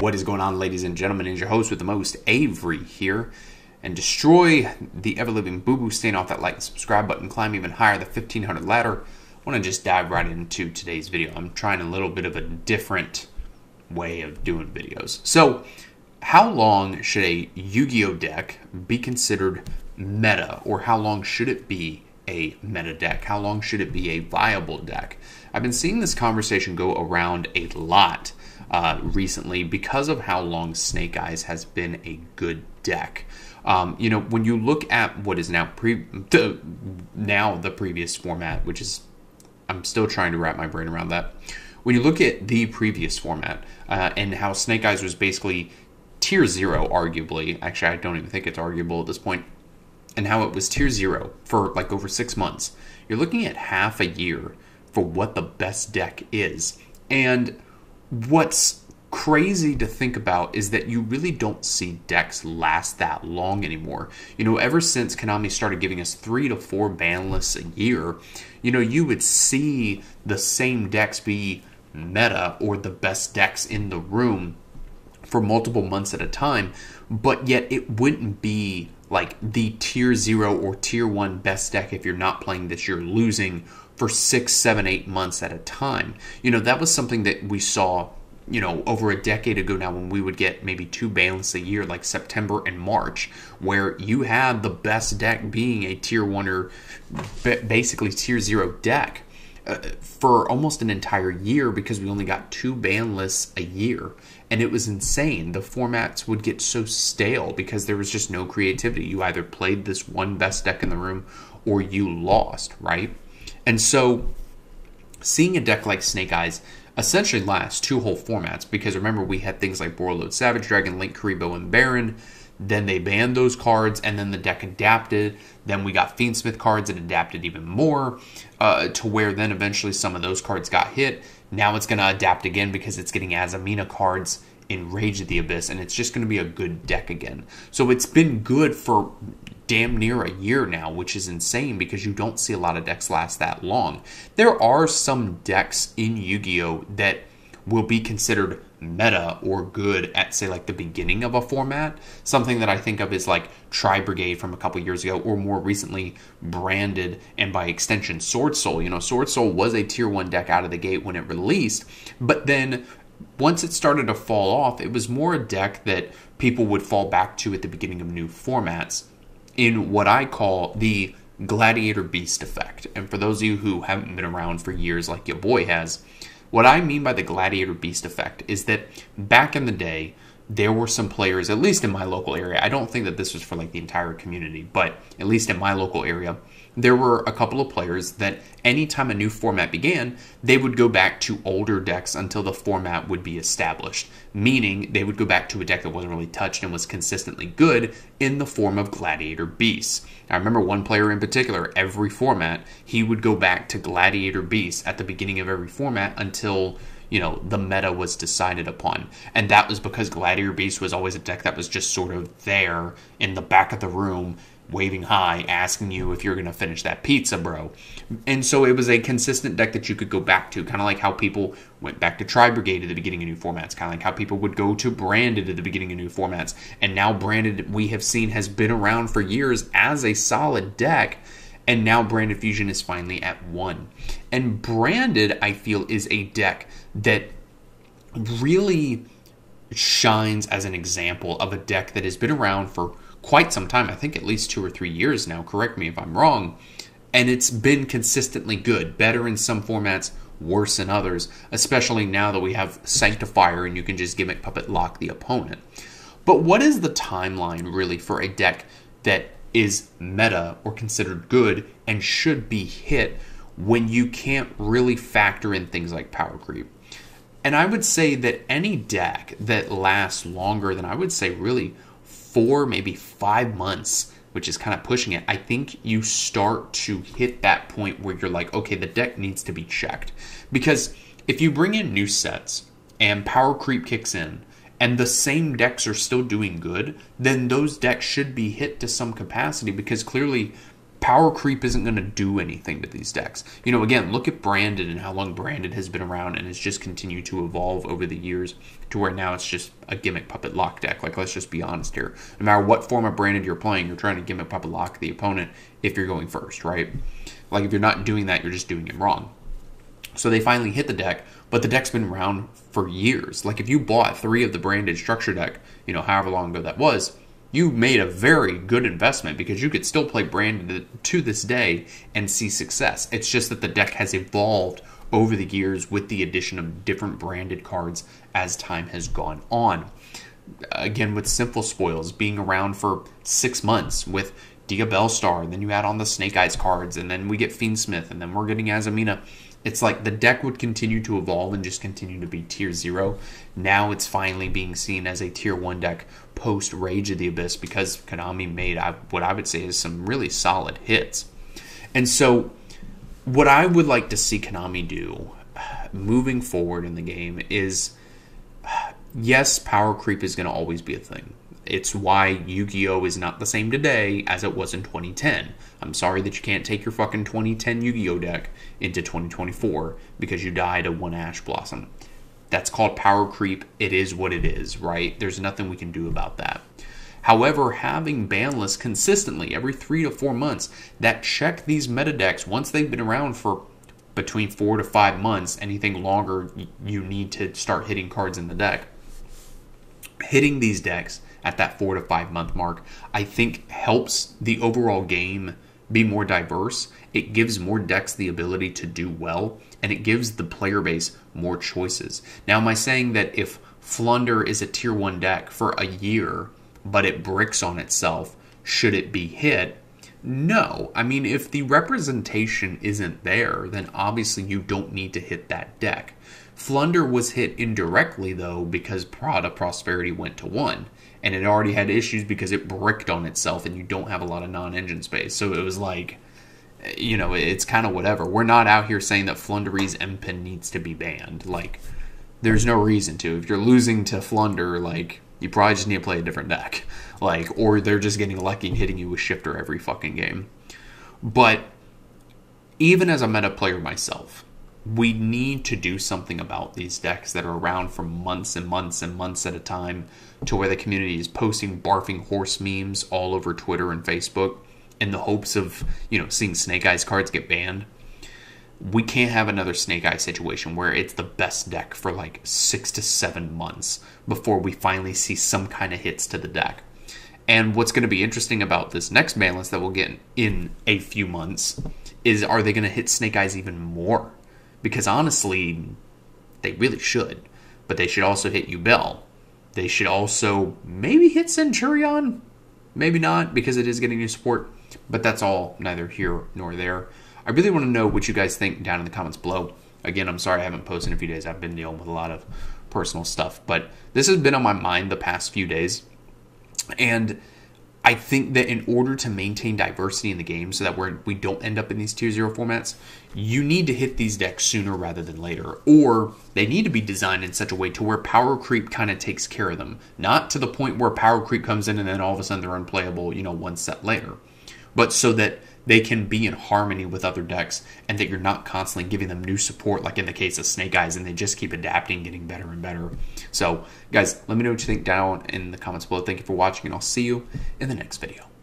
What is going on, ladies and gentlemen? It is your host with the most, Avery, here. And destroy the ever-living boo-boo. Staying off that like and subscribe button. Climb even higher, the 1500 ladder. I want to just dive right into today's video. I'm trying a little bit of a different way of doing videos. So, how long should a Yu-Gi-Oh deck be considered meta? Or how long should it be a meta deck? How long should it be a viable deck? I've been seeing this conversation go around a lot recently because of how long Snake Eyes has been a good deck. You know, when you look at what is now the previous format, which is, I'm still trying to wrap my brain around that. When you look at the previous format and how Snake Eyes was basically tier zero, arguably, actually I don't even think it's arguable at this point, and how it was tier zero for like over 6 months, you're looking at half a year for what the best deck is. And what's crazy to think about is that you really don't see decks last that long anymore. You know, ever since Konami started giving us 3 to 4 ban lists a year, you know, you would see the same decks be meta or the best decks in the room for multiple months at a time, but yet it wouldn't be like the tier zero or tier one best deck. If you're not playing this, you're losing for 6, 7, 8 months at a time. You know, that was something that we saw, you know, over a decade ago now, when we would get maybe 2 ban lists a year, like September and March, where you had the best deck being a tier one or basically tier zero deck for almost an entire year, because we only got 2 ban lists a year. And it was insane. The formats would get so stale because there was just no creativity. You either played this one best deck in the room or you lost, right? And so seeing a deck like Snake Eyes essentially last 2 whole formats, because remember, we had things like Borreload Savage Dragon, Link Kuribo, and Baron. Then they banned those cards, and then the deck adapted. Then we got Fiendsmith cards that adapted even more to where then eventually some of those cards got hit. Now it's going to adapt again because it's getting Azamina cards in Rage of the Abyss, and it's just going to be a good deck again. So it's been good for damn near a year now, which is insane because you don't see a lot of decks last that long. There are some decks in Yu-Gi-Oh that will be considered meta or good at, say, like the beginning of a format. Something that I think of is like Tri-Brigade from a couple years ago, or more recently Branded, and by extension Sword Soul. You know, Sword Soul was a tier one deck out of the gate when it released, but then once it started to fall off, it was more a deck that people would fall back to at the beginning of new formats, in what I call the Gladiator Beast effect. And for those of you who haven't been around for years like your boy has, what I mean by the Gladiator Beast effect is that back in the day, there were some players, at least in my local area, I don't think that this was for like the entire community, but at least in my local area, there were a couple of players that anytime a new format began, they would go back to older decks until the format would be established, meaning they would go back to a deck that wasn't really touched and was consistently good in the form of Gladiator Beasts. I remember one player in particular, every format, he would go back to Gladiator Beasts at the beginning of every format until, you know, the meta was decided upon. And that was because Gladiator Beast was always a deck that was just sort of there in the back of the room, waving high, asking you if you're going to finish that pizza, bro. And so it was a consistent deck that you could go back to, kind of like how people went back to Tri-Brigade at the beginning of new formats, kind of like how people would go to Branded at the beginning of new formats. And now Branded, we have seen, has been around for years as a solid deck. And now Branded Fusion is finally at 1. And Branded, I feel, is a deck that really shines as an example of a deck that has been around for quite some time. I think at least 2 or 3 years now. Correct me if I'm wrong. And it's been consistently good, better in some formats, worse in others, especially now that we have Sanctifier and you can just Gimmick Puppet lock the opponent. But what is the timeline really for a deck that is meta or considered good and should be hit when you can't really factor in things like power creep? And I would say that any deck that lasts longer than, I would say, really 4, maybe 5 months, which is kind of pushing it, I think you start to hit that point where you're like, okay, the deck needs to be checked. Because if you bring in new sets and power creep kicks in, and the same decks are still doing good, then those decks should be hit to some capacity, because clearly power creep isn't going to do anything to these decks. You know, again, look at Branded and how long Branded has been around and has just continued to evolve over the years to where now it's just a Gimmick Puppet lock deck. Like, let's just be honest here. No matter what form of Branded you're playing, you're trying to Gimmick Puppet lock the opponent if you're going first, right? Like, if you're not doing that, you're just doing it wrong. So they finally hit the deck, but the deck's been around for years. Like, if you bought 3 of the Branded structure deck, you know, however long ago that was, you made a very good investment because you could still play Branded to this day and see success. It's just that the deck has evolved over the years with the addition of different Branded cards as time has gone on. Again, with Simple Spoils being around for 6 months, with Diabellstar, and then you add on the Snake Eyes cards, and then we get Fiendsmith, and then we're getting Azamina. It's like the deck would continue to evolve and just continue to be tier 0. Now it's finally being seen as a tier 1 deck post Rage of the Abyss because Konami made what I would say is some really solid hits. And so what I would like to see Konami do moving forward in the game is, yes, power creep is going to always be a thing. It's why Yu-Gi-Oh! Is not the same today as it was in 2010. I'm sorry that you can't take your fucking 2010 Yu-Gi-Oh! Deck into 2024 because you died to 1 Ash Blossom. That's called power creep. It is what it is, right? There's nothing we can do about that. However, having ban lists consistently every 3 to 4 months that check these meta decks once they've been around for between 4 to 5 months, anything longer, you need to start hitting cards in the deck. Hitting these decks at that 4 to 5 month mark, I think, helps the overall game be more diverse. It gives more decks the ability to do well, and it gives the player base more choices. Now, am I saying that if Flunder is a tier 1 deck for a year, but it bricks on itself, should it be hit? No. I mean, if the representation isn't there, then obviously you don't need to hit that deck. Flunder was hit indirectly, though, because Pot of Prosperity went to 1. And it already had issues because it bricked on itself and you don't have a lot of non-engine space. So it was like, you know, it's kind of whatever. We're not out here saying that Flundery's MPIN needs to be banned. Like, there's no reason to. If you're losing to Flunder, like, you probably just need to play a different deck. Like, or they're just getting lucky and hitting you with Shifter every fucking game. But even as a meta player myself, we need to do something about these decks that are around for months and months and months at a time, to where the community is posting barfing horse memes all over Twitter and Facebook in the hopes of, you know, seeing Snake Eyes cards get banned. We can't have another Snake Eyes situation where it's the best deck for like 6 to 7 months before we finally see some kind of hits to the deck. And what's going to be interesting about this next ban list that we'll get in a few months is, are they going to hit Snake Eyes even more? Because honestly, they really should. But they should also hit Yubel. They should also maybe hit Centurion. Maybe not, because it is getting new support. But that's all neither here nor there. I really want to know what you guys think down in the comments below. Again, I'm sorry I haven't posted in a few days. I've been dealing with a lot of personal stuff. But this has been on my mind the past few days. And I think that in order to maintain diversity in the game so that we don't end up in these tier 0 formats, you need to hit these decks sooner rather than later, or they need to be designed in such a way to where power creep kind of takes care of them, not to the point where power creep comes in and then all of a sudden they're unplayable, you know, 1 set later, but so that they can be in harmony with other decks and that you're not constantly giving them new support, like in the case of Snake Eyes, and they just keep adapting, getting better and better. So guys, let me know what you think down in the comments below. Thank you for watching, and I'll see you in the next video.